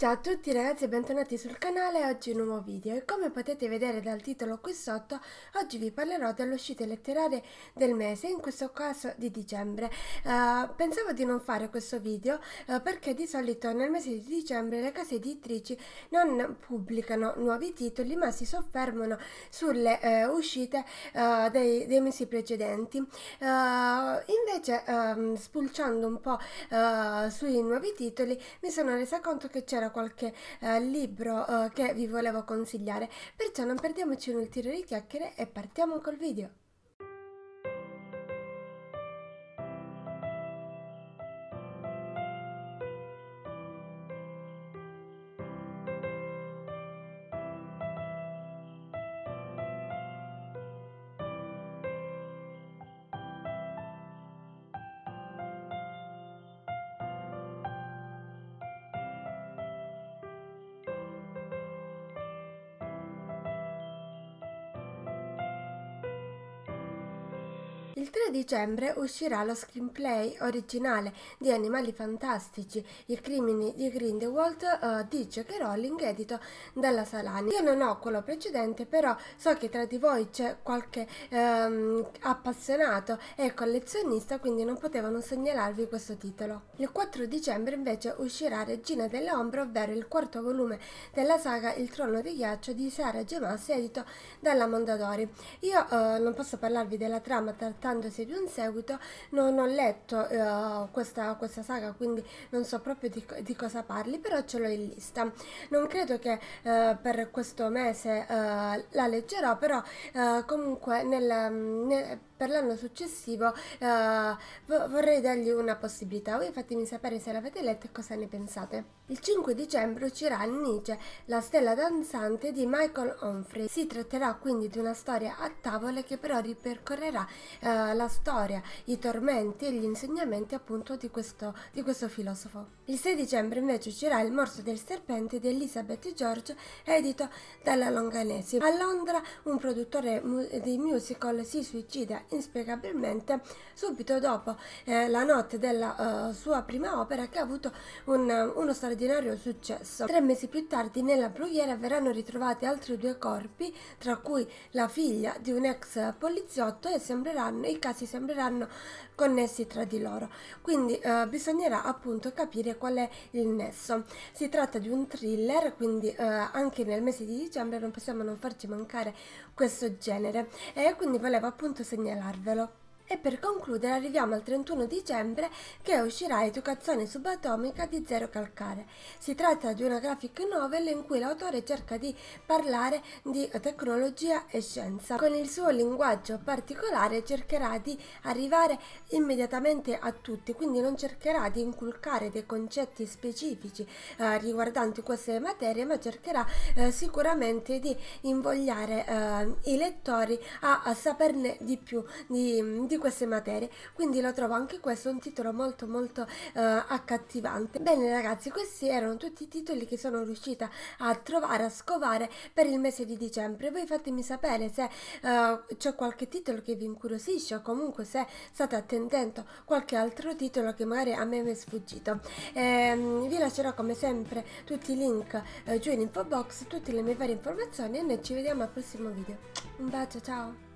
Ciao a tutti ragazzi e bentornati sul canale, oggi un nuovo video e come potete vedere dal titolo qui sotto oggi vi parlerò delle uscite letterarie del mese, in questo caso di dicembre. Pensavo di non fare questo video perché di solito nel mese di dicembre le case editrici non pubblicano nuovi titoli ma si soffermano sulle uscite dei mesi precedenti. Invece spulciando un po' sui nuovi titoli mi sono resa conto che c'era qualche libro che vi volevo consigliare, perciò non perdiamoci un'ulteriore chiacchiere e partiamo col video. Il 3 dicembre uscirà lo screenplay originale di Animali Fantastici, I crimini di Grindelwald di J.K. Rowling, edito dalla Salani. Io non ho quello precedente, però so che tra di voi c'è qualche appassionato e collezionista, quindi non potevo non segnalarvi questo titolo. Il 4 dicembre invece uscirà Regina delle Ombre, ovvero il quarto volume della saga Il trono di ghiaccio di Sarah Gemassi, edito dalla Mondadori. Io non posso parlarvi della trama trattata di un seguito, non ho letto questa saga, quindi non so proprio di cosa parli, però ce l'ho in lista. Non credo che per questo mese la leggerò, però comunque per l'anno successivo vorrei dargli una possibilità. Voi fatemi sapere se l'avete letta e cosa ne pensate. Il 5 dicembre uscirà Nietzsche, la stella danzante di Michael Humphrey. Si tratterà quindi di una storia a tavole che però ripercorrerà la storia, i tormenti e gli insegnamenti appunto di questo filosofo. Il 6 dicembre invece uscirà Il morso del serpente di Elizabeth George, edito dalla Longanesi. A Londra un produttore di musical si suicida inspiegabilmente subito dopo la notte della sua prima opera, che ha avuto uno straordinario successo. 3 mesi più tardi nella brughiera verranno ritrovati altri 2 corpi, tra cui la figlia di un ex poliziotto, e i casi sembreranno connessi tra di loro, quindi bisognerà appunto capire qual è il nesso. Si tratta di un thriller, quindi anche nel mese di dicembre non possiamo non farci mancare questo genere e quindi volevo appunto segnalarvelo. E per concludere arriviamo al 31 dicembre che uscirà Educazione subatomica di Zero Calcare. Si tratta di una graphic novel in cui l'autore cerca di parlare di tecnologia e scienza. Con il suo linguaggio particolare cercherà di arrivare immediatamente a tutti, quindi non cercherà di inculcare dei concetti specifici riguardanti queste materie, ma cercherà sicuramente di invogliare i lettori a saperne di più di queste materie, quindi lo trovo anche questo un titolo molto molto accattivante. Bene ragazzi, questi erano tutti i titoli che sono riuscita a trovare, a scovare per il mese di dicembre. Voi fatemi sapere se c'è qualche titolo che vi incuriosisce o comunque se state attendendo qualche altro titolo che magari a me mi è sfuggito. Vi lascerò come sempre tutti i link giù in info box, tutte le mie varie informazioni e noi ci vediamo al prossimo video. Un bacio, ciao!